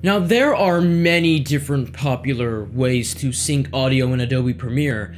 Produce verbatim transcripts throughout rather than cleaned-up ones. Now, there are many different popular ways to sync audio in Adobe Premiere,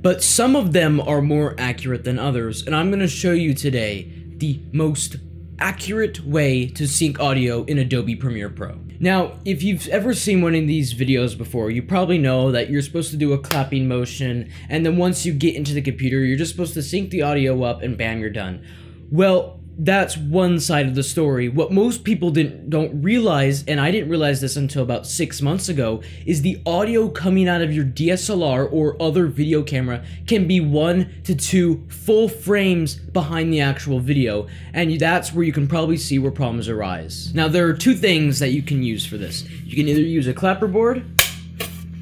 but some of them are more accurate than others, and I'm going to show you today the most accurate way to sync audio in Adobe Premiere Pro. Now, if you've ever seen one of these videos before, you probably know that you're supposed to do a clapping motion, and then once you get into the computer, you're just supposed to sync the audio up and bam, you're done. Well, that's one side of the story. What most people didn't don't realize, and I didn't realize this until about six months ago, is the audio coming out of your D S L R or other video camera can be one to two full frames behind the actual video, and that's where you can probably see where problems arise. Now, there are two things that you can use for this. You can either use a clapper board,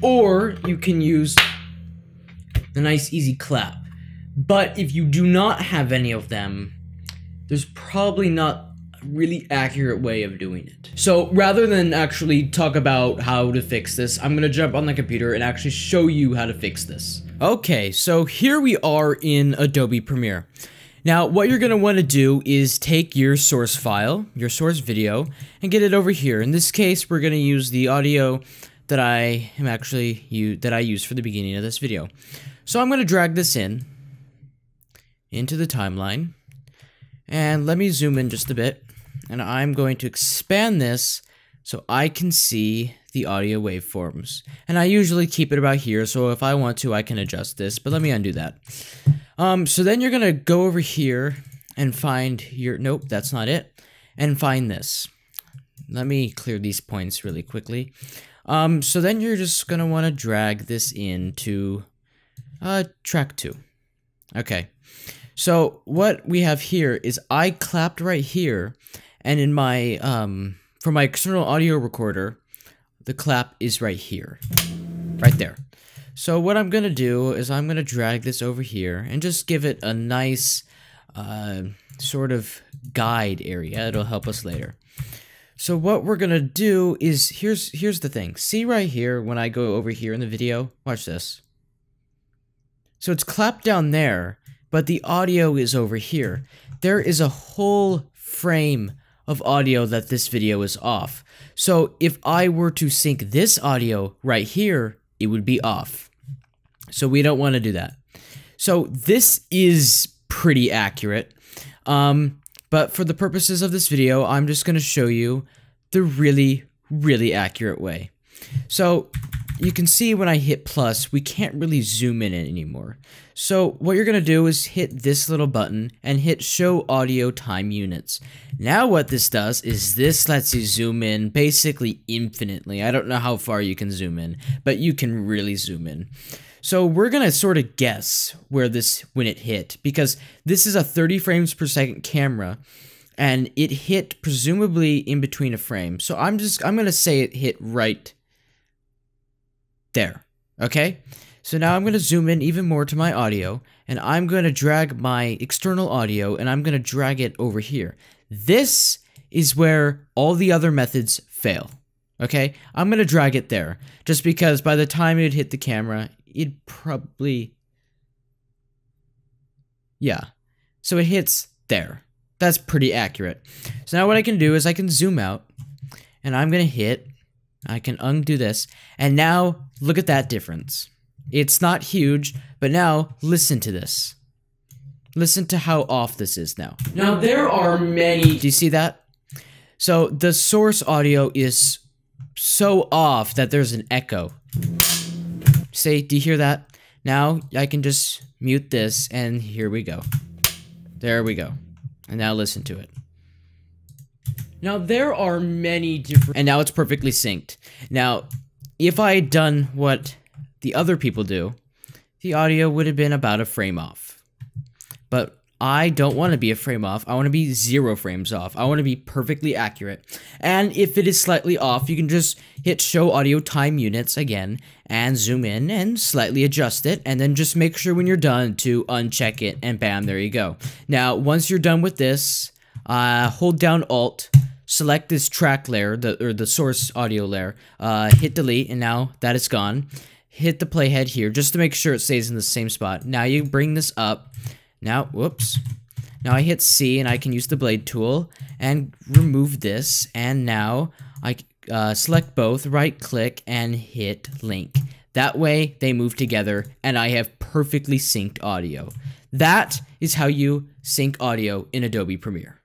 or you can use the nice easy clap. But if you do not have any of them, there's probably not a really accurate way of doing it. So rather than actually talk about how to fix this, I'm gonna jump on the computer and actually show you how to fix this. Okay, so here we are in Adobe Premiere. Now, what you're gonna wanna do is take your source file, your source video, and get it over here. In this case, we're gonna use the audio that I am actually, u- that I used for the beginning of this video. So I'm gonna drag this in, into the timeline. And let me zoom in just a bit, and I'm going to expand this so I can see the audio waveforms. And I usually keep it about here, so if I want to, I can adjust this, but let me undo that. Um, so then you're gonna go over here and find your, nope, that's not it, and find this. Let me clear these points really quickly. Um, so then you're just gonna wanna drag this into uh, track two. Okay. So what we have here is I clapped right here, and in my um, for my external audio recorder, the clap is right here, right there. So what I'm gonna do is I'm gonna drag this over here and just give it a nice uh, sort of guide area. It'll help us later. So what we're gonna do is here's here's the thing. See right here when I go over here in the video. Watch this. So it's clapped down there, but the audio is over here. There is a whole frame of audio that this video is off. So if I were to sync this audio right here, it would be off. So we don't wanna do that. So this is pretty accurate, um, but for the purposes of this video, I'm just gonna show you the really, really accurate way. So you can see when I hit plus, we can't really zoom in anymore. So what you're gonna do is hit this little button and hit show audio time units. Now what this does is this lets you zoom in basically infinitely. I don't know how far you can zoom in, but you can really zoom in. So we're gonna sort of guess where this, when it hit, because this is a thirty frames per second camera and it hit presumably in between a frame. So I'm just, I'm gonna say it hit right there. Okay, so now I'm going to zoom in even more to my audio, and I'm going to drag my external audio, and I'm going to drag it over here. This is where all the other methods fail. Okay, I'm going to drag it there, just because by the time it hit the camera, it probably, yeah, so it hits there. That's pretty accurate. So now what I can do is I can zoom out, and I'm going to hit, I can undo this, and now look at that difference. It's not huge, but now listen to this. Listen to how off this is now. Now there are many... Do you see that? So the source audio is so off that there's an echo. See, do you hear that? Now I can just mute this, and here we go. There we go. And now listen to it. Now there are many different... And now it's perfectly synced. Now, if I had done what the other people do, the audio would have been about a frame off. But I don't want to be a frame off. I want to be zero frames off. I want to be perfectly accurate. And if it is slightly off, you can just hit show audio time units again and zoom in and slightly adjust it, and then just make sure when you're done to uncheck it, and bam, there you go. Now, once you're done with this, uh, hold down Alt, select this track layer, the, or the source audio layer, uh, hit delete, and now that is gone. Hit the playhead here just to make sure it stays in the same spot. Now you bring this up. Now, whoops. Now I hit C, and I can use the blade tool and remove this, and now I uh, select both, right click, and hit link. That way they move together and I have perfectly synced audio. That is how you sync audio in Adobe Premiere.